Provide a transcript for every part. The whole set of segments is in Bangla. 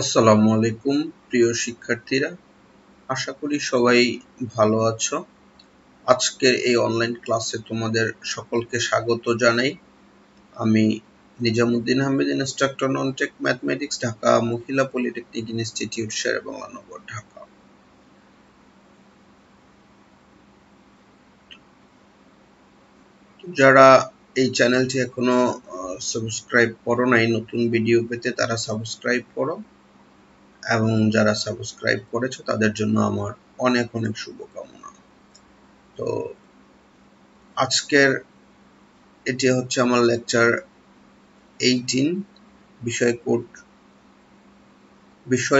আসসালামু আলাইকুম প্রিয় শিক্ষার্থীরা আশা করি সবাই ভালো আছো আজকের এই অনলাইন ক্লাসে তোমাদের সকলকে স্বাগত জানাই আমি Nizam Uddin Ahmed instructor non tech mathematics Dhaka মহিলা পলিটেকনিক ইনস্টিটিউট শের-ই-বাংলা নগর ঢাকা যারা এই চ্যানেলটি এখনো সাবস্ক্রাইব করো নাই নতুন ভিডিও পেতে তারা সাবস্ক্রাইব করো এবং যারা সাবস্ক্রাইব করেছো তাদের জন্য আমার অনেক অনেক শুভকামনা তো আজকের এটি হচ্ছে আমার লেকচার 18 বিষয়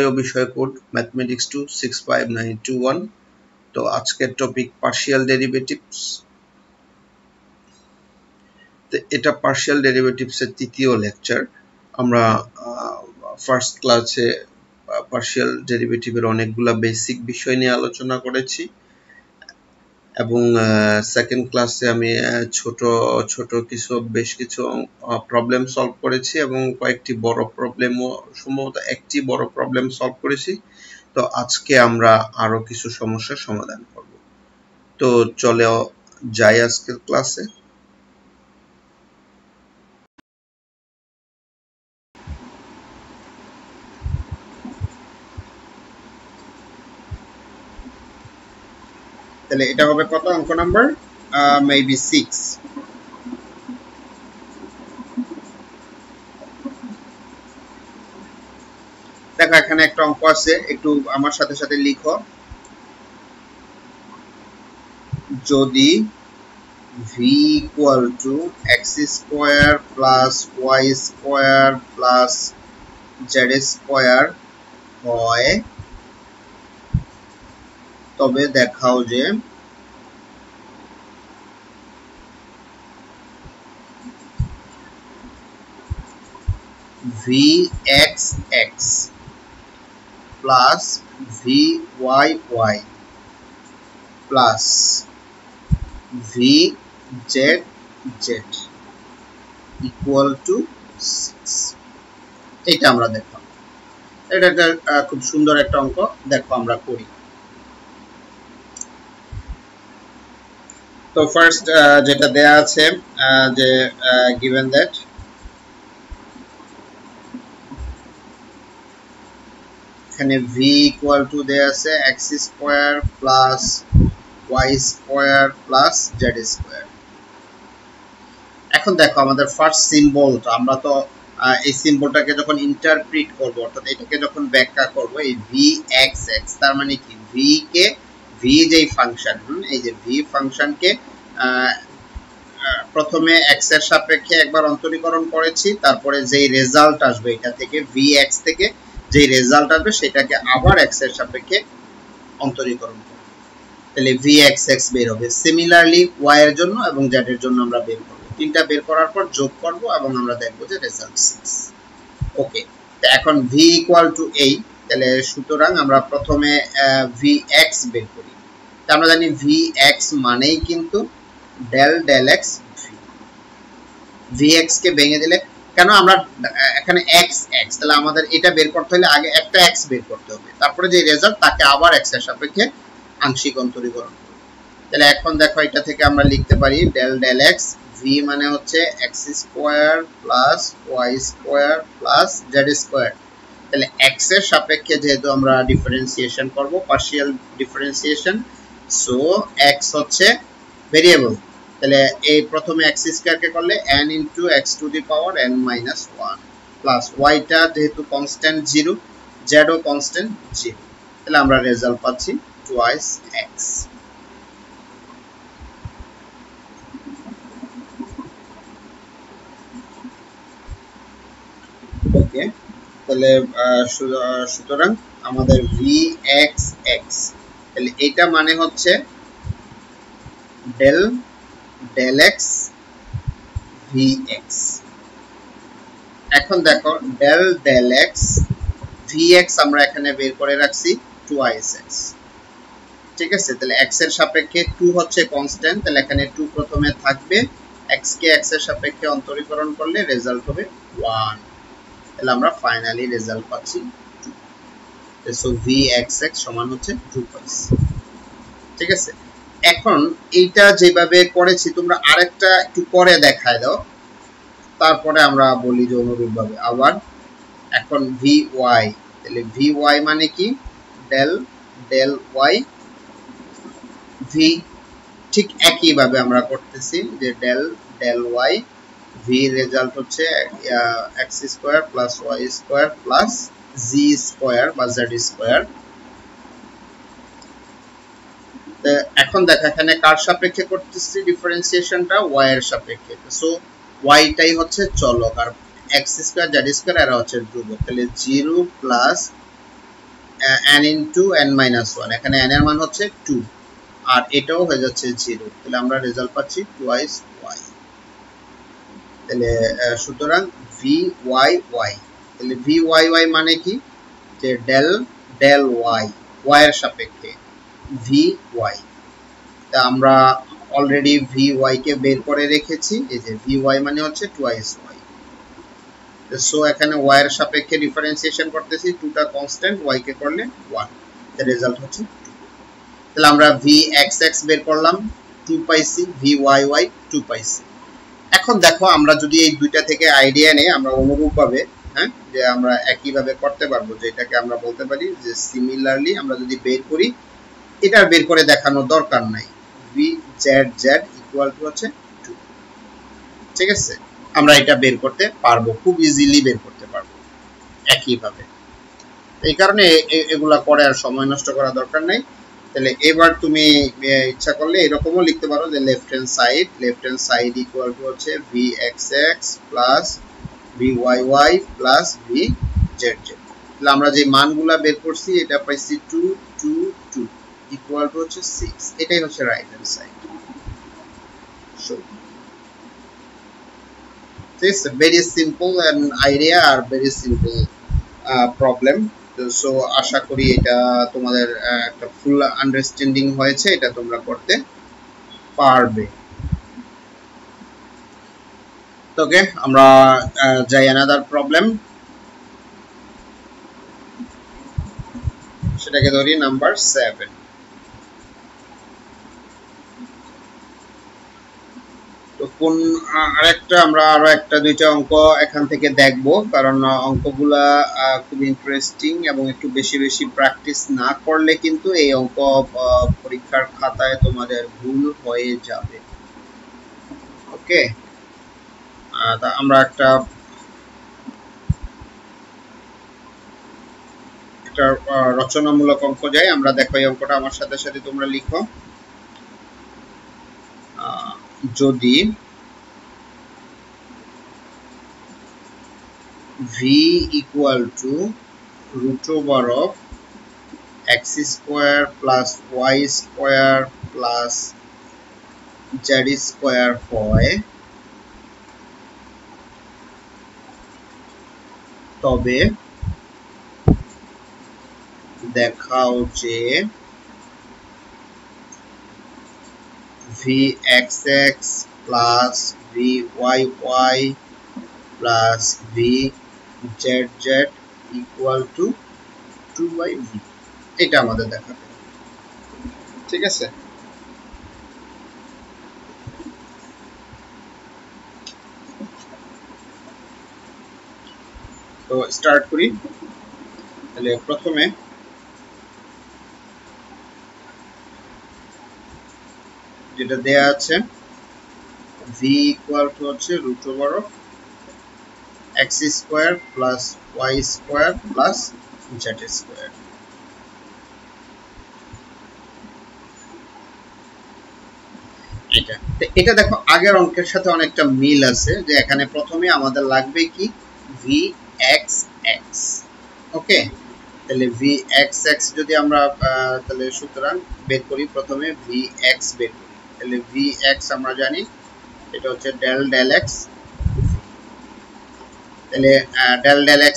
ও বিষয় কোড ম্যাথমেটিক্স 265921 তো আজকের টপিক পার্শিয়াল ডেরিভেটিভস এটা পার্শিয়াল ডেরিভেটিভস এর তৃতীয় লেকচার আমরা ফার্স্ট ক্লাসে পার্শিয়াল ডেরিভেটিভের অনেকগুলা বেসিক বিষয় নিয়ে আলোচনা করেছি এবং সেকেন্ড ক্লাসে আমি ছোট কিছু বেশ কিছু প্রবলেম সলভ করেছি এবং কয়েকটি বড় প্রবলেমও সম্ভবত একটি বড় প্রবলেম সলভ করেছি তো আজকে আমরা আরো কিছু সমস্যা সমাধান করব তো চলে যাই আজকের ক্লাসে তাহলে এটা হবে কত অঙ্ক নাম্বার মেবি 6 দেখো এখানে একটা অঙ্ক আছে একটু আমার সাথে সাথে লিখো যদি v = x² + y² + z² হয় তবে দেখাও যে vxx + vyy + vzz = 6 এটা আমরা দেখলাম এটা খুব সুন্দর একটা অঙ্ক দেখো আমরা করি So first, jeta deya ache, given that v = deya ache x² + y² + z² এখন দেখো আমাদের ফার্স্ট সিম্বলটা আমরা তো এই সিম্বলটাকে যখন ইন্টারপ্রিট করব অর্থাৎ এটাকে যখন ব্যাখ্যা করব এই vxx তার মানে কি v কে v যেই ফাংশন এই যে v ফাংশনকে প্রথমে x এর সাপেক্ষে একবার অন্তরীকরণ করেছি তারপরে যেই রেজাল্ট আসবে এটা থেকে vx থেকে যেই রেজাল্ট আসবে সেটাকে আবার x এর সাপেক্ষে অন্তরীকরণ করব তাহলে vxx বের হবে সিমিলারলি y এর জন্য এবং z এর জন্য আমরা বের করব তিনটা বের করার পর যোগ করব এবং আমরা দেখব যে রেজাল্ট 6 ওকে তো এখন v = a তাহলে সুতরাং আমরা প্রথমে vx বের করি আমরা জানি vx মানেই কিন্তু del x vx কে ভেঙে দিলে কেন আমরা এখানে x তাহলে আমাদের এটা বের করতে হলে আগে একটা x বের করতে হবে তারপরে যে রেজাল্ট তাকে আবার x এর সাপেক্ষে আংশিক অন্তরীকরণ করব তাহলে এখন দেখো এটা থেকে আমরা লিখতে পারি del x v মানে হচ্ছে x² + y² + z² তাহলে x এর সাপেক্ষে যেহেতু আমরা ডিফারেন্সিয়েশন করব পার্শিয়াল ডিফারেন্সিয়েশন সো x হচ্ছে ভেরিয়েবল তাহলে এই প্রথমে x² কে করলে n × x⁴ প্লাস y টা যেহেতু কনস্ট্যান্ট 0 z ও কনস্ট্যান্ট 0 তাহলে আমরা রেজাল্ট পাচ্ছি 2x ওকে তাহলে সুতরাং আমাদের vxx তাহলে এটা মানে হচ্ছে del x vx এখন দেখো del x vx আমরা এখানে বের করে রাখছি 2x ঠিক আছে তাহলে x এর সাপেক্ষে 2 হচ্ছে কনস্ট্যান্ট তাহলে এখানে 2 প্রথমে থাকবে x কে x এর সাপেক্ষে অন্তরীকরণ করলে রেজাল্ট হবে 1 তাহলে আমরা ফাইনালি রেজাল্ট পাচ্ছি 2 সো ভি এক্স এক্স সমান হচ্ছে 2π ঠিক আছে এখন এইটা যেভাবে করেছি তোমরা আরেকটা একটু পরে দেখায় দাও তারপরে আমরা বলি যে অনুরূপভাবে আবার এখন ভি ওয়াই তাহলে ভি ওয়াই মানে কি ডেল ডেল ওয়াই ভি ঠিক একই ভাবে আমরা করতেছি যে del del Y V result হচ্ছে x square plus y square plus z square বা z স্কয়ার এখন দেখো এখানে কার সাপেক্ষে করতেছি ডিফারেন্সিয়েশনটা y এর সাপেক্ষে সো y টাই হচ্ছে চলক আর x স্কয়ার z স্কয়ার এর হচ্ছে ধ্রুবক তাহলে 0 plus n into n minus 1 এখানে n এর মান হচ্ছে 2 আর এটাও হয়ে যাচ্ছে 0 তাহলে আমরা রেজাল্ট পাচ্ছি 2x y তাহলে সুতরাং vy y তাহলে vy y মানে কি যে del del y y এর সাপেক্ষে vy তা আমরা অলরেডি vy কে বের করে রেখেছি এই যে vy মানে হচ্ছে 2x y সো এখানে y এর সাপেক্ষে ডিফারেন্সিয়েশন করতেছি 2 টা কনস্ট্যান্ট y কে করলে 1 এর রেজাল্ট হচ্ছে 2 তাহলে আমরা vxx বের করলাম 2 পাইছি vyy 2 পাইছি এখন দেখো আমরা যদি এই দুইটা থেকে আইডিয়া নেই আমরা অনুরূপভাবে হ্যাঁ যে আমরা একই ভাবে করতে পারবো যেটাকে আমরা বলতে পারি যে সিমিলারলি আমরা যদি বের করি এটা বের করে দেখানোর দরকার নাই vzz ইকুয়াল টু হচ্ছে 2 ঠিক আছে আমরা এটা বের করতে পারবো খুব ইজিলি বের করতে পারবো একই ভাবে এই কারণে এগুলা করে আর সময় নষ্ট করা দরকার নাই তাহলে এবার তুমি ইচ্ছা করলে এরকমও লিখতে পারো যে left hand side equal to হচ্ছে vxx plus vyy plus vzz তাহলে আমরা যে মানগুলা বের করছি এটা পাইছি 2 2 2 ইকুয়াল টু হচ্ছে 6 এটাই হচ্ছে right hand side so this is a very simple and idea or very simple problem so আশা করি এটা তোমাদের একটা ফুল আন্ডারস্ট্যান্ডিং হয়েছে এটা তোমরা করতে পারবে ওকে আমরা যাই another problem সেটাকে ধরি নাম্বার 7 তো কোন আরেকটা আমরা আরো একটা দুইটা অঙ্ক এখান থেকে দেখব কারণ অঙ্কগুলা খুব ইন্টারেস্টিং এবং একটু বেশি বেশি প্র্যাকটিস না করলে কিন্তু এই অঙ্ক পরীক্ষার খাতায় তোমাদের ভুল হয়ে যাবে ওকে আমরা একটা রচনামূলক অঙ্ক যাই আমরা দেখো এই অঙ্কটা আমার সাথে সাথে তোমরা লিখো যদি v equal to root over of x square plus y square plus z square হয় তবে দেখাও যে vxx plus vyy plus vzz equal to 2/v এটা আমাদের দেখাবে ঠিক আছে তো স্টার্ট করি তাহলে প্রথমে যেটা দেয়া আছে v equal to হচ্ছে root over of x square plus y square plus z square এটা দেখো আগের অঙ্কের সাথে অনেকটা মিল আছে যে এখানে প্রথমে আমাদের লাগবে কি vxx ওকে তাহলে vxx যদি আমরা তাহলে সুতরাং বের করি প্রথমে vx বের করি তাহলে vx আমরা জানি এটা হচ্ছে del del x তাহলে del del x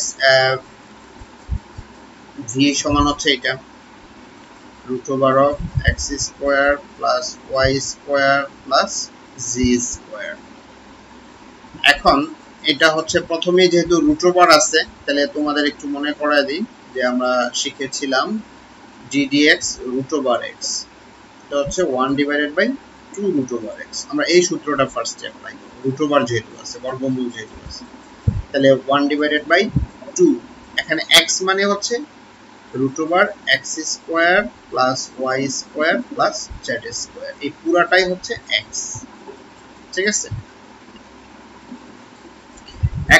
v সমান হচ্ছে এটা root over of x square plus y square plus z square এখন এটা হচ্ছে প্রথমে যেহেতু root over আছে তাহলে তোমাদের একটু মনে করায় দিই যে আমরা শিখেছিলাম ddx root over x এটা হচ্ছে 1 divided by 2 root over x আমরা এই সূত্রটা ফার্স্ট অ্যাপ্লাই করব root over যেহেতু আছে বর্গমূল যেহেতু আছে তাহলে 1 divided by 2 এখানে x মানে হচ্ছে root over x square plus y square plus z square এই পুরাটাই হচ্ছে x ঠিক আছে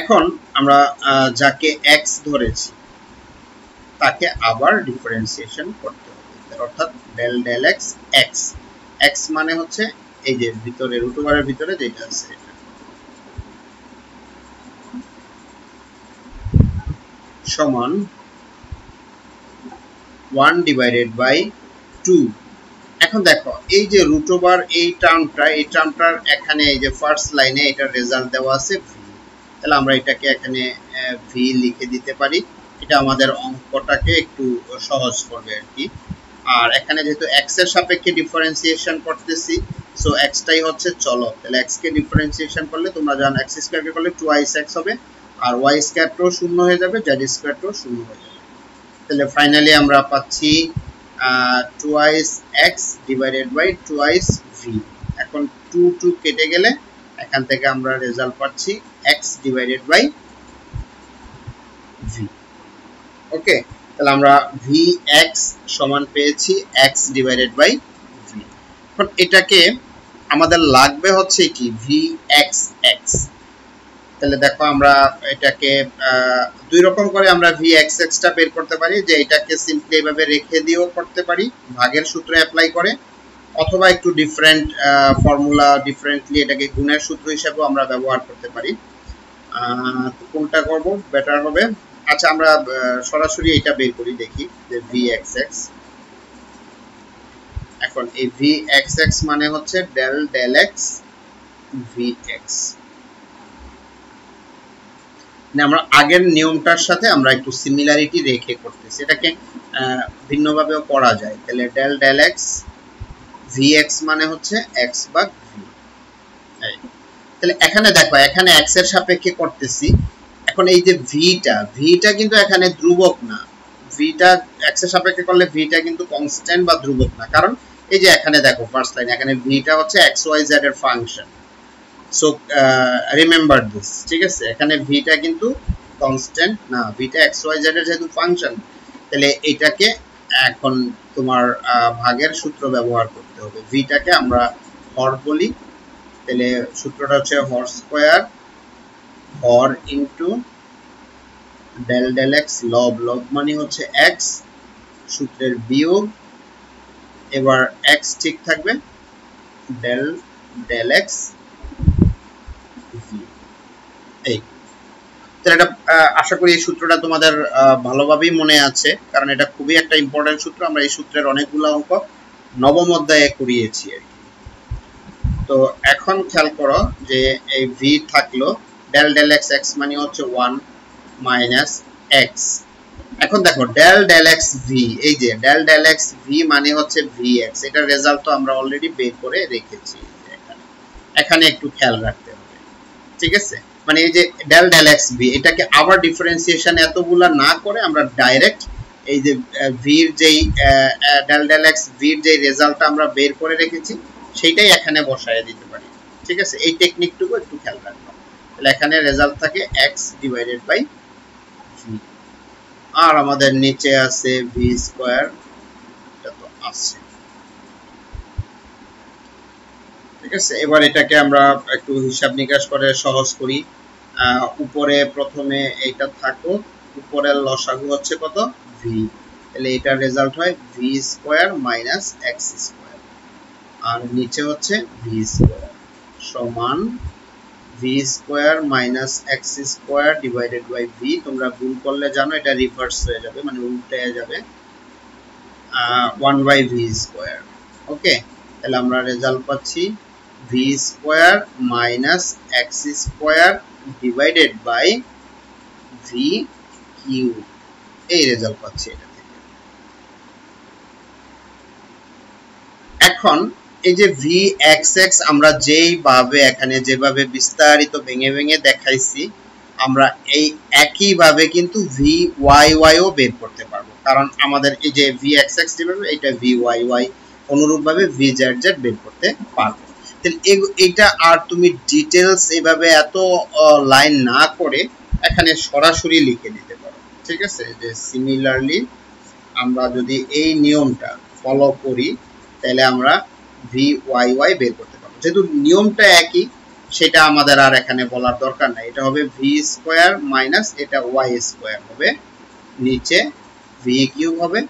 এখন আমরা যাকে x ধরেছি তাকে আবার ডিফারেন্সিয়েশন করতে হবে অর্থাৎ del del x x x মানে হচ্ছে এই যে ভিতরে রুট ওভারের ভিতরে যেটা আছে সমান 1 ডিভাইডেড বাই 2 এখন দেখো এই যে রুট ওভার এই টার্মটার এখানে এই যে ফার্স্ট লাইনে এটা রেজাল্ট দেওয়া আছে তাহলে আমরা এটাকে এখানে v লিখে দিতে পারি এটা আমাদের অঙ্কটাকে একটু সহজ করবে আর কি আর এখানে যেহেতু x এর সাপেক্ষে ডিফারেন্সিয়েশন করতেছি সো x টাই হচ্ছে চলক তাহলে x কে ডিফারেন্সিয়েশন করলে তোমরা জানো x স্কয়ার কে করলে 2x হবে আর y স্কয়ার তো শূন্য হয়ে যাবে z স্কয়ার তো শূন্য হয়ে যাবে তাহলে ফাইনালি আমরা পাচ্ছি 2x ডিভাইডেড বাই 2v এখন 2 2 কেটে গেলে এখান থেকে আমরা রেজাল্ট পাচ্ছি x divided by v okay তাহলে আমরা vx সমান পেয়েছি x ডিভাইডেড বাই v এখন এটাকে আমাদের লাগবে হচ্ছে কি vxx তাহলে দেখো আমরা এটাকে দুই রকম করে আমরা vxx টা বের করতে পারি যে এটাকে সিম্পলি এভাবে রেখে দিও করতে পারি ভাগের সূত্র অ্যাপ্লাই করে অথবা একটু ডিফারেন্ট ফর্মুলা ডিফারেন্টলি এটাকে গুণের সূত্র হিসেবে আমরা ব্যবহার করতে পারি কোনটা করব বেটার হবে আচ্ছা আমরা সরাসরি এটা বের করি দেখি যে vxx এখন এই vxx মানে হচ্ছে del del x vx মানে আমরা আগের নিয়মটার সাথে আমরা একটু সিমিলারিটি রেখে করতেছি এটাকে ভিন্নভাবেও করা যায় তাহলে del del x vx মানে হচ্ছে x ভাগ v তাহলে এখানে দেখো এখানে x এর সাপেক্ষে করতেছি এখন এই যে v টা কিন্তু এখানে ধ্রুবক না v টা x এর সাপেক্ষে করলে v টা কিন্তু কনস্ট্যান্ট বা ধ্রুবক না কারণ এই যে এখানে দেখো ফার্স্ট লাইন এখানে v টা হচ্ছে x y z এর ফাংশন সো রিমেম্বার দিস ঠিক আছে এখানে v টা কিন্তু কনস্ট্যান্ট না v টা x y z এর যেহেতু ফাংশন তাহলে এটাকে এখন তোমার ভাগের সূত্র ব্যবহার করতে হবে v টাকে আমরা হর বলি তাহলে সূত্রটা হচ্ছে হর square or into del del x লব লব মানে হচ্ছে x সূত্রের বিয়োগ এবার x ঠিক থাকবে del del x এই তাহলে এটা আশা করি এই সূত্রটা তোমাদের ভালোভাবেই মনে আছে কারণ এটা খুবই একটা ইম্পর্টেন্ট সূত্র আমরা এই সূত্রের অনেকগুলো অঙ্ক নবম অধ্যায়ে করিয়েছি তো এখন খেয়াল করো যে এই v থাকলো del del x x মানে হচ্ছে 1 minus x এখন দেখো del del x v এই যে del del x v মানে হচ্ছে vx এটা রেজাল্ট তো আমরা অলরেডি বের করে রেখেছি এখানে একটু খেয়াল রাখতে হবে ঠিক আছে মানে এই যে del del x v এটাকে আবার ডিফারেন্সিয়েশন এতগুলা না করে আমরা ডাইরেক্ট এই যে v এর যেই del del x v এর যে রেজাল্টটা আমরা বের করে রেখেছি সেটাই এখানে বসায় দিতে পারি ঠিক আছে এই টেকনিকটুকু একটু খেয়াল রাখো তাহলে এখানে রেজাল্ট থাকে x ডিভাইডেড বাই v আর আমাদের নিচে আছে v স্কয়ার এটা তো আছে ঠিক আছে এবার এটাকে আমরা একটু হিসাব নিকাশ করে সহজ করি উপরে প্রথমে এটা থাকো উপরের লসাগু হচ্ছে কত v তাহলে এটা রেজাল্ট হয় v square minus x square আর নিচে হচ্ছে v স্কয়ার সমান v square minus x square divided by v তোমরা গুণ করলে জানো এটা রিভার্স হয়ে যাবে মানে উল্টে যাবে 1 by v square ওকে তাহলে আমরা রেজাল্ট পাচ্ছি v square minus x square divided by v cube এই রেজাল্ট পাচ্ছি এটা থেকে এখন এই যে vxx আমরা যেইভাবে এখানে যেভাবে বিস্তারিত ভেঙে ভেঙে দেখাইছি আমরা এই একই ভাবে কিন্তু vyy ও বের করতে পারবো কারণ আমাদের এই যে vxx যেভাবে এটা vyy অনুরূপভাবে vzz বের করতে পারবো তাহলে এটা আর তুমি ডিটেইলস এভাবে এত লাইন না করে এখানে সরাসরি লিখে দিতে পারো ঠিক আছে যে সিমিলারলি আমরা যদি এই নিয়মটা ফলো করি তাহলে আমরা vyy বের করতে পারবো যেহেতু নিয়মটা একই সেটা আমাদের আর এখানে বলার দরকার নাই এটা হবে v2 - এটা y2 হবে নিচে v³ হবে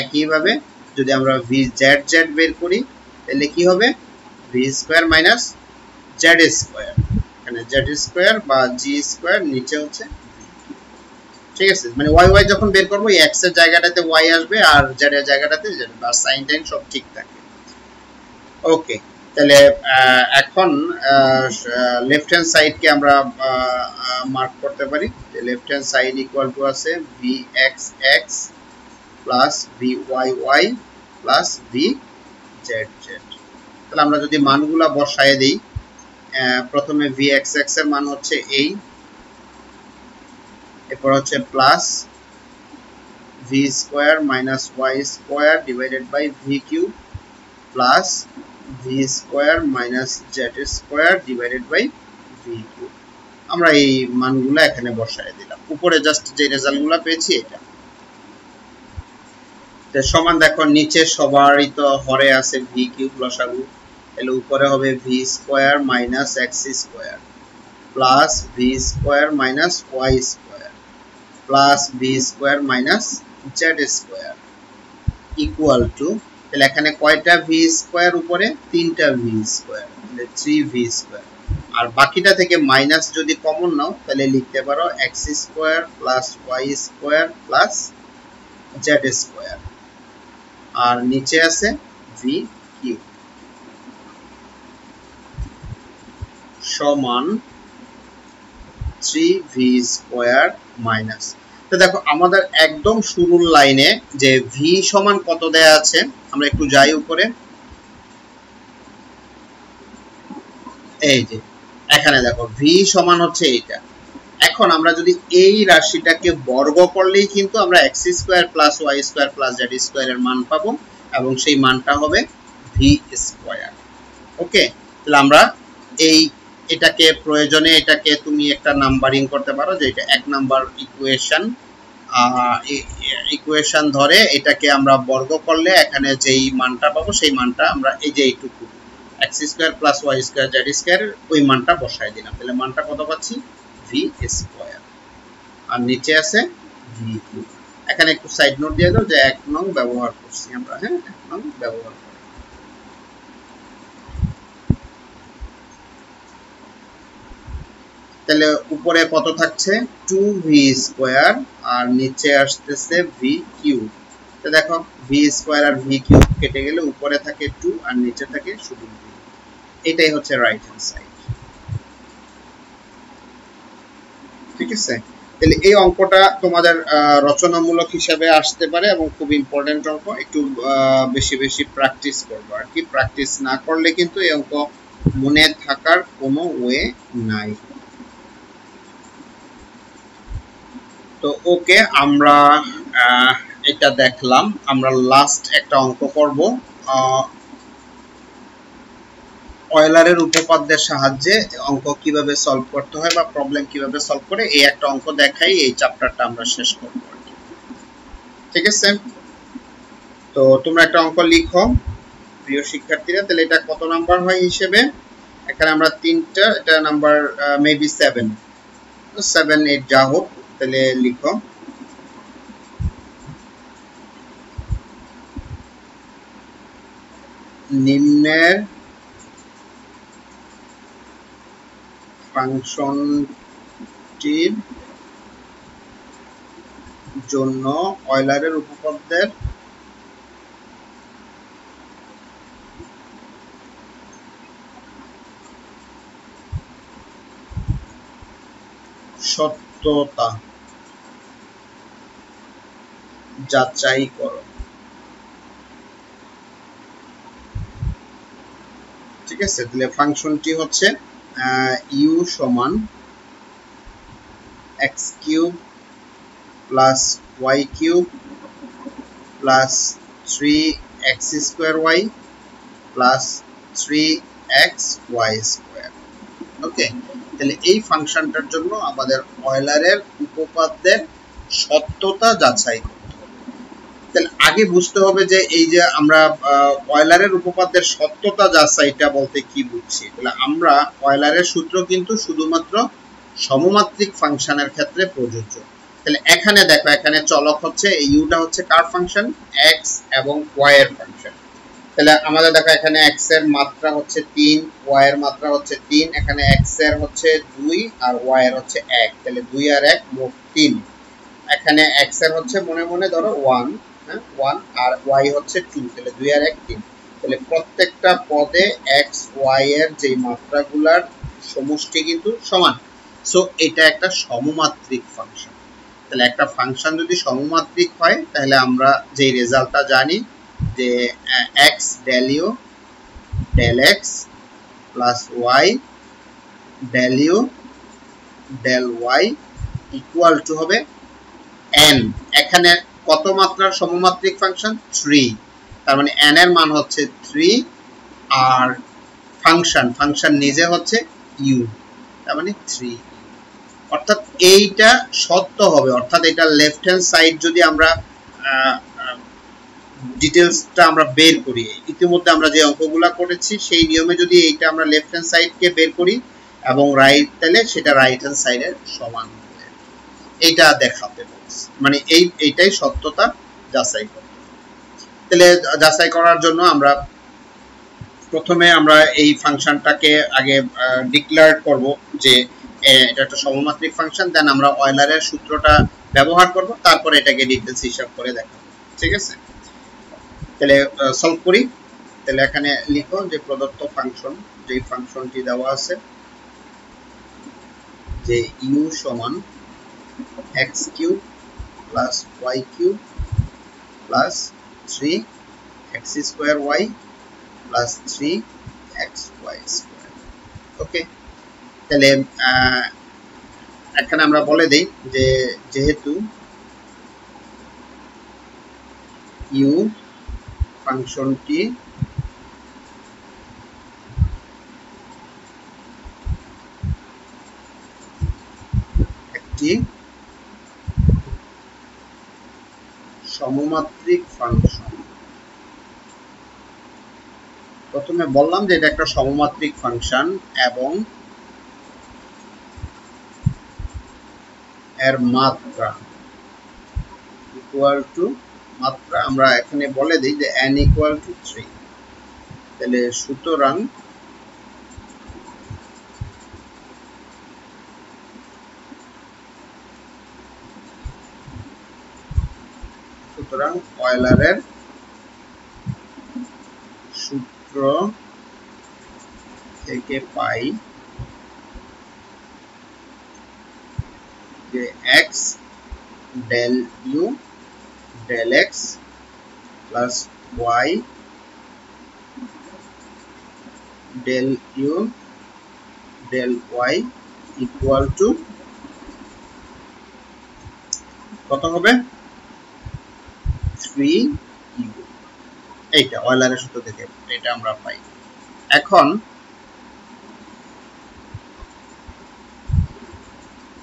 একই ভাবে যদি আমরা vzz বের করি তাহলে কি হবে v² - z² মানে z² বা g² নিচে হচ্ছে ঠিক আছে মানে y যখন বের করব এই x এর জায়গাটাতে y আসবে আর z এর জায়গাটাতে z বা sin tan সব ঠিক থাকে ওকে তাহলে এখন লেফট হ্যান্ড সাইড কে আমরা মার্ক করতে পারি left hand side equal to আছে vxx + vyy + vzz তাহলে আমরা যদি মানগুলো বসায় দেই প্রথমে vxx এর মান হচ্ছে এই এরপর হচ্ছে plus v² - y² / v³ plus v² - z² / v³ আমরা এই মানগুলো এখানে বসায় দিলাম উপরে জাস্ট যে রেজাল্টগুলো পেয়েছি এটা তে সমান দেখো নিচে সবারই তো হরে আছে v³ লসাগু তাহলে উপরে হবে v² - x² plus v² - y² plus b² - z² equal to তাহলে এখানে কয়টা v² উপরে তিনটা v² তাহলে 3v² আর বাকিটা থেকে মাইনাস যদি কমন নাও তাহলে লিখতে পারো x² + y² + z² আর নিচে আছে v³ সমান 3v² minus তো দেখো আমাদের একদম শুরুর লাইনে যে v সমান কত দেয়া আছে আমরা একটু যাই উপরে এই যে এখানে দেখো v সমান হচ্ছে এটা এখন আমরা যদি এই রাশিটাকে বর্গ করলেই কিন্তু আমরা x² + y² + z² এর মান পাবো এবং সেই মানটা হবে v² ওকে তাহলে আমরা এই এটাকে প্রয়োজনে এটাকে তুমি একটা নাম্বারিং করতে পারো যে এটা এক নাম্বার ইকুয়েশন ইকুয়েশন ধরে এটাকে আমরা বর্গ করলে এখানে যেই মানটা পাবো সেই মানটা আমরা এই যে এইটুকু x² + y² z² ওই মানটা বসায় দিলাম তাহলে মানটা কত পাচ্ছি v² আর নিচে আছে v³ এখানে একটু সাইড নোট দিয়ে দাও যে 1 নং ব্যবহার করছি আমরা হ্যাঁ 1 নং ব্যবহার তাহলে উপরে কত থাকছে 2v² আর নিচে আসছে v³ তো দেখো v² আর v³ কেটে গেলে উপরে থাকে 2 আর নিচে থাকে শুধু v এটাই হচ্ছে রাইট হ্যান্ড সাইড ঠিক আছে তাহলে এই অঙ্কটা তোমাদের রচনামূলক হিসাবে আসতে পারে এবং খুব ইম্পর্টেন্ট অঙ্ক একটু বেশি বেশি প্র্যাকটিস করবে আর কি প্র্যাকটিস না করলে কিন্তু এই অঙ্ক মনে থাকার কোনো ওয়ে নাই তো ওকে আমরা এটা দেখলাম আমরা লাস্ট একটা অঙ্ক করব ওয়েলারের উপপাদ্যের সাহায্যে অঙ্ক কিভাবে সলভ করতে হয় বা প্রবলেম কিভাবে সলভ করে এই একটা অঙ্ক দেখাই এই চ্যাপ্টারটা আমরা শেষ করব ঠিক আছে তো তোমরা একটা অঙ্ক লিখো প্রিয় শিক্ষার্থীরা তাহলে এটা কত নাম্বার হয় হিসেবে এখানে আমরা তিনটা এটা নাম্বার মেবি 7 8 যা হোক তাহলে লিখো নিম্নের ফাংশনটির জন্য ওয়েলারের উপপাদ্যের সত্যতা যাচাই করো ঠিক আছে তাহলে ফাংশনটি হচ্ছে u সমান x cube plus y cube plus 3x square y plus 3xy square. Okay, তাহলে এই ফাংশনটার জন্য আমাদের অয়লারের উপপাদ্যের সত্যতা যাচাই করতে হবে। তাহলে আগে বুঝতে হবে যে এই যে আমরা অয়লারের উপপাদ্যের সত্যতা যাচাইটা বলতে কি বুঝছি। তাহলে আমরা অয়লারের সূত্র কিন্তু শুধুমাত্র সমমাত্রিক ফাংশনের ক্ষেত্রে প্রযোজ্য। তাহলে এখানে দেখো, এখানে চলক হচ্ছে এই ইউটা হচ্ছে কার ফাংশন, x এবং y এর ফাংশন। তাহলে আমাদের দেখো এখানে x এর মাত্রা হচ্ছে 3, y এর মাত্রা হচ্ছে 3, এখানে x এর হচ্ছে 2 আর y এর হচ্ছে 1, তাহলে 2 আর 1 মোট 3। এখানে x এর হচ্ছে মনে মনে ধরো 1, হ্যাঁ 1 আর y হচ্ছে 2, তাহলে 2 আর 1 3। তাহলে প্রত্যেকটা পদে x y এর যে মাত্রাগুলোর সমষ্টি কিন্তু সমান। সো এটা একটা সমমাত্রিক ফাংশন। তাহলে একটা ফাংশন যদি সমমাত্রিক হয় তাহলে আমরা যে রেজাল্টটা জানি যে x del u del x plus y del u del y equal to হবে n। এখানে কত মাত্রার সমমাত্রিক ফাংশন 3, তার মানে n এর মান হচ্ছে 3 আর ফাংশন নিজে হচ্ছে u, তার মানে 3। অর্থাৎ এইটা সত্য হবে, অর্থাৎ এটা লেফট হ্যান্ড সাইড যদি আমরা ডিটেইলসটা আমরা বের করি, ইতিমধ্যে আমরা যে অঙ্কগুলা করেছি সেই নিয়মে যদি এইটা আমরা লেফট হ্যান্ড সাইডকে বের করি এবং রাইট, তাহলে সেটা রাইট হ্যান্ড সাইডের সমান হবে। এইটা দেখাতে বলছি, মানে এইটাই সত্যতা যাচাই করতে। তাহলে যাচাই করার জন্য আমরা প্রথমে আমরা এই ফাংশনটাকে আগে ডিক্লেয়ার করব যে এটা একটা সমমাত্রিক ফাংশন, দেন আমরা অয়লারের সূত্রটা ব্যবহার করব, তারপরে এটাকে ডিটেইলস হিসাব করে দেখাবো। ঠিক আছে, তাহলে সলভ করি। তাহলে এখানে লিখো যে প্রদত্ত ফাংশন, যে ফাংশনটি দেওয়া আছে যে u সমান x cube plus y cube plus 3x square y plus 3xy square. Okay, তাহলে এখানে আমরা বলে দিই যে যেহেতু u ফাংশনটি একটি সমমাত্রিক ফাংশন, প্রথমে বললাম যে এটা একটা সমমাত্রিক ফাংশন এবং এর মাত্রা ইকুয়াল টু মাত্রা আমরা এখানে বলে দিই যে n ইকুয়াল টু 3। তাহলে সুতরাং অয়লারের সূত্র থেকে পাই যে x del u del x plus y del u del y equal to কত হবে 3u। এইটা অয়লারের সূত্র থেকে এটা আমরা পাই। এখন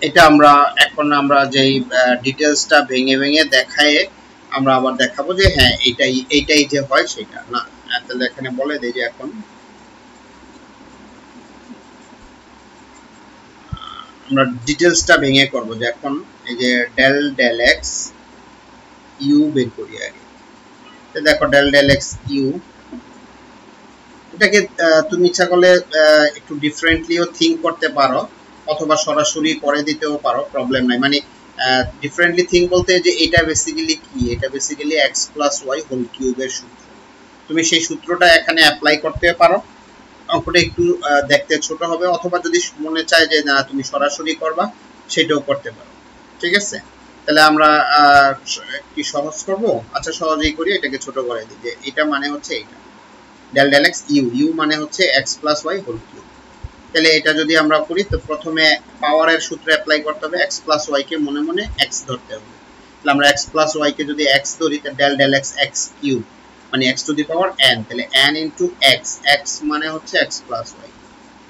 এটা আমরা যেই ডিটেইলসটা ভেঙে দেখায় আমরা আবার দেখাবো যে হ্যাঁ এইটাই যে হয় সেটা না। তাহলে এখানে বলে দেই যে এখন আমরা ডিটেইলসটা ভেঙে করব যে এখন এই যে ডেল ডেল এক্স ইউ বের করি আগে। তো দেখো ডেল ডেল এক্স ইউ এটাকে তুমি ইচ্ছা করলে একটু ডিফারেন্টলিও থিঙ্ক করতে পারো অথবা সরাসরি করে দিতেও পারো, প্রবলেম নাই। মানে ডিফারেন্টলি থিঙ্ক বলতে যে এটা বেসিক্যালি কি, এটা basically x plus y whole কিউবের সূত্র। তুমি সেই সূত্রটা এখানে অ্যাপ্লাই করতে পারো, অঙ্কটা একটু দেখতে ছোট হবে, অথবা যদি মনে চায় যে না তুমি সরাসরি করবা সেটাও করতে পারো। ঠিক আছে, তাহলে আমরা কি সহজ করবো? আচ্ছা সহজেই করি, এটাকে ছোট করে দিই যে এটা মানে হচ্ছে এইটা del del x u, u মানে হচ্ছে x plus y whole cube. তাহলে এটা যদি আমরা করি তো প্রথমে পাওয়ারের সূত্র অ্যাপ্লাই করতে হবে x + y কে মনে মনে x ধরতে হবে তাহলে আমরা x + y কে যদি x ধরি তাহলে del del x x cube মানে x to the power n তাহলে n into x x মানে হচ্ছে x + y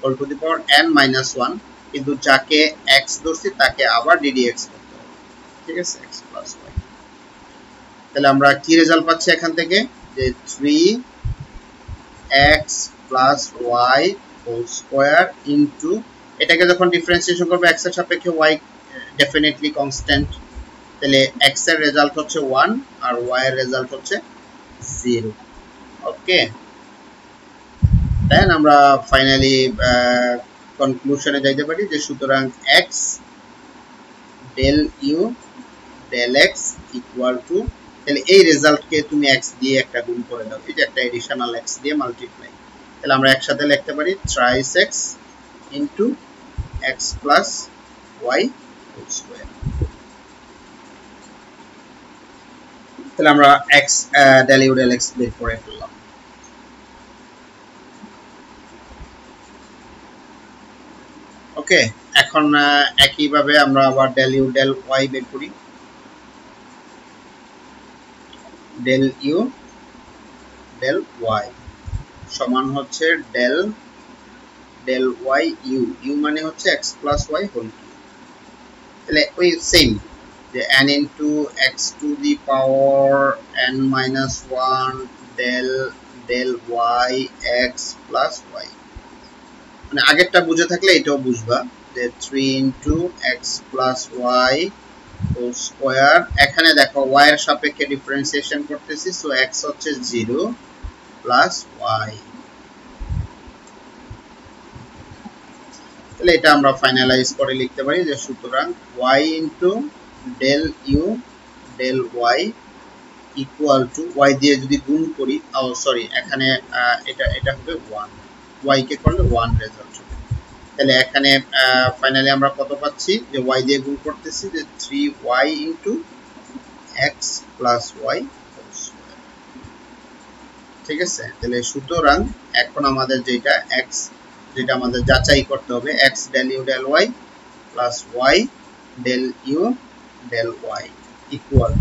all to the power n minus 1 কিন্তু যাকে x ধরছি তাকে আবার ddx করতে হবে ঠিক আছে x + y তাহলে আমরা কি রেজাল্ট পাচ্ছি এখান থেকে যে 3x plus y whole square into এটাকে যখন ডিফারেন্সিয়েশন করব x এর সাপেক্ষে y ডেফিনেটলি কনস্ট্যান্ট তাহলে x এর রেজাল্ট হচ্ছে 1 আর y এর রেজাল্ট হচ্ছে 0 ওকে দেন আমরা ফাইনালি কনক্লুশনে যাইতে পারি যে সুতরাং x del u del x equal to তাহলে এই রেজাল্টকে তুমি x দিয়ে একটা গুণ করে দাও এই যে একটা এডিশনাল x দিয়ে মাল্টিপ্লাই তাহলে আমরা একসাথে লিখতে পারি thrice x into x plus y whole square তাহলে আমরা x del u del x বের করে ফেললাম ওকে এখন একই ভাবে আমরা আবার del u del y বের করি del u del y সমান হচ্ছে del del y u u মানে হচ্ছে x plus y whole তাহলে ওই সেম যে n into x to the power n minus 1 del del y x plus y মানে আগেরটা বুঝে থাকলে এটাও বুঝবা যে 3 into x plus y whole square এখানে দেখো y এর সাপেক্ষে ডিফারেন্সিয়েশন করতেছি সো x হচ্ছে 0 plus y তাহলে এটা আমরা ফাইনালাইজ করে লিখতে পারি যে সুতরাং y into del u del y equal to y দিয়ে যদি গুণ করি ও সরি এখানে এটা হবে 1 y কে করলে 1 রেজাল্ট হবে তাহলে এখানে ফাইনালি আমরা কত পাচ্ছি যে y দিয়ে গুণ করতেছি যে 3y into x plus y ঠিক আছে তাহলে সুতরাং এখন আমাদের যেটা x যেটা আমাদের যাচাই করতে হবে x del u del y plus y del u del y equal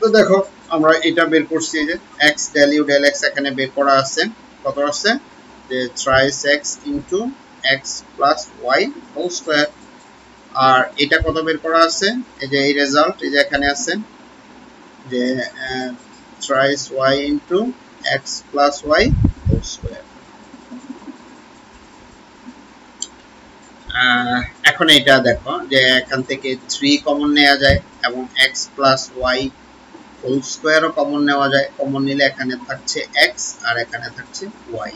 তো দেখো আমরা এটা বের করছি যে x del u del x এখানে বের করা আছে কত আছে যে thrice x into x plus y whole square আর এটা কত বের করা আছে এই যে এই রেজাল্ট এই যে এখানে আছে যে thrice y into x plus y whole square এখন এটা দেখো যে এখান থেকে 3 কমন নেওয়া যায় এবং x plus y whole square ও কমন নেওয়া যায় কমন নিলে এখানে থাকছে x আর এখানে থাকছে y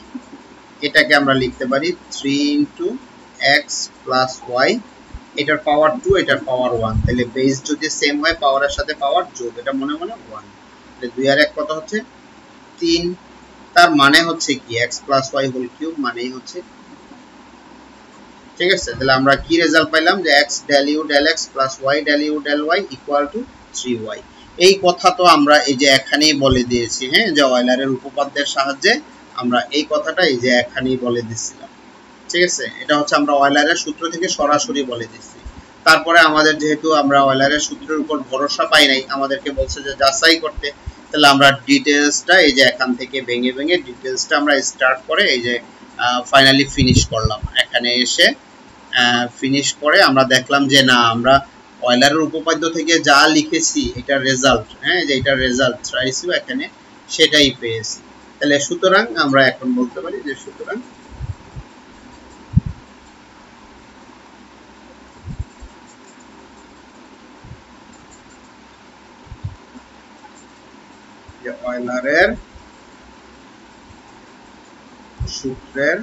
এটাকে আমরা লিখতে পারি 3 into x plus y এটার পাওয়ার 2 এটার পাওয়ার 1 তাহলে বেস যদি সেম হয় পাওয়ারের সাথে পাওয়ার যোগ এটা মনে মনে 1 তাহলে 2 আর 1 কত হচ্ছে 3 তার মানে হচ্ছে কি x plus y whole cube মানেই হচ্ছে ঠিক আছে তাহলে আমরা কি রেজাল্ট পাইলাম যে x del u del x plus y del u del y equal to 3y এই কথা তো আমরা এই যে এখানেই বলে দিয়েছি হ্যাঁ যে ওয়েলারের উপপাদ্যের সাহায্যে আমরা এই কথাটা এই যে এখানেই বলে দিছিলাম ঠিক আছে এটা হচ্ছে আমরা ওয়েলারের সূত্র থেকে সরাসরি বলে দিয়েছি তারপরে আমাদের যেহেতু আমরা ওয়েলারের সূত্রের উপর ভরসা পাই নাই আমাদেরকে বলছে যে যাচাই করতে তাহলে আমরা ডিটেইলসটা এই যে এখান থেকে ভেঙে ভেঙে ডিটেইলসটা আমরা স্টার্ট করে এই যে ফাইনালি ফিনিশ করলাম এখানে এসে ফিনিশ করে আমরা দেখলাম যে না আমরা ওয়েলারের উপপাদ্য থেকে যা লিখেছি এটার রেজাল্ট হ্যাঁ যে এটার রেজাল্ট চাইছি এখানে সেটাই পেয়েছি তাহলে সুতরাং আমরা এখন বলতে পারি যে সুতরাং যে ওয়েলারের সূত্রের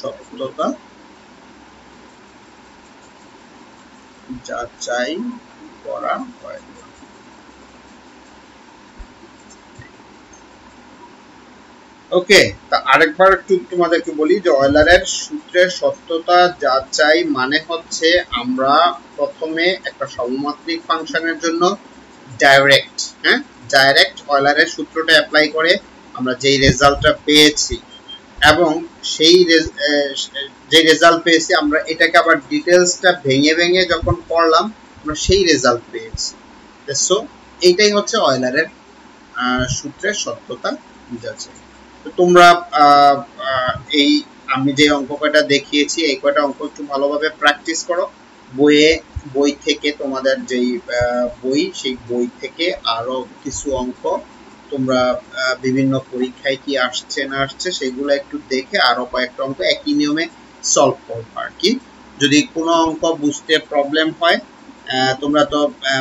সত্যতা যাচাই করা হয় ওকে তো আরেকবার একটু তোমাদেরকে বলি যে ওয়েলারের সূত্রের সত্যতা যাচাই মানে হচ্ছে আমরা প্রথমে একটা সমমাত্রিক ফাংশনের জন্য ডাইরেক্ট হ্যাঁ ডাইরেক্ট ওয়েলারের সূত্রটা অ্যাপ্লাই করে আমরা যেই রেজাল্টটা পেয়েছি এবং সেই যে রেজাল্ট পেয়েছি আমরা এটাকে আবার ডিটেইলসটা ভেঙে ভেঙে যখন পড়লাম আমরা সেই রেজাল্ট পেয়েছি। সো এইটাই হচ্ছে অয়লারের সূত্রের সত্যতা বুঝাচ্ছে। তো তোমরা এই আমি যে অঙ্ক কয়টা দেখিয়েছি এই কয়টা অঙ্ক একটু ভালোভাবে প্র্যাকটিস করো। বই থেকে তোমাদের যেই বই সেই বই থেকে আরো কিছু অঙ্ক তোমরা বিভিন্ন পরীক্ষায় কি আসছে না আসছে সেগুলো একটু দেখে আরো কয়েকটা অঙ্ক একই নিয়মে সলভ করবে আর কি। যদি কোনো অঙ্ক বুঝতে প্রবলেম হয় তোমরা তো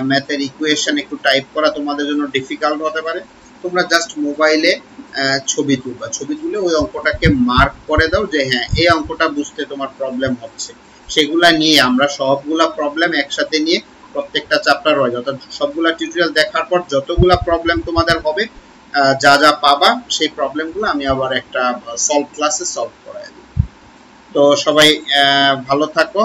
ম্যাথের ইকুয়েশন একটু টাইপ করা তোমাদের জন্য ডিফিকাল্ট হতে পারে, তোমরা জাস্ট মোবাইলে ছবি তুলবা, ছবি তুলে ওই অঙ্কটাকে মার্ক করে দাও যে হ্যাঁ এই অঙ্কটা বুঝতে তোমার প্রবলেম হচ্ছে। সেগুলা নিয়ে আমরা সবগুলা প্রবলেম একসাথে নিয়ে প্রত্যেকটা চ্যাপ্টার রয়েছে অর্থাৎ সবগুলা টিউটোরিয়াল দেখার পর যতগুলা প্রবলেম তোমাদের হবে যা যা পাবা সেই প্রবলেমগুলো আমি আবার একটা সলভ ক্লাসে সলভ করাই দেব। তো সবাই ভালো থাকো।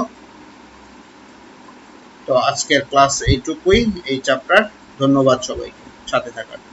তো আজকের ক্লাস এইটুকুই এই চ্যাপ্টার। ধন্যবাদ সবাইকে সাথে থাকার।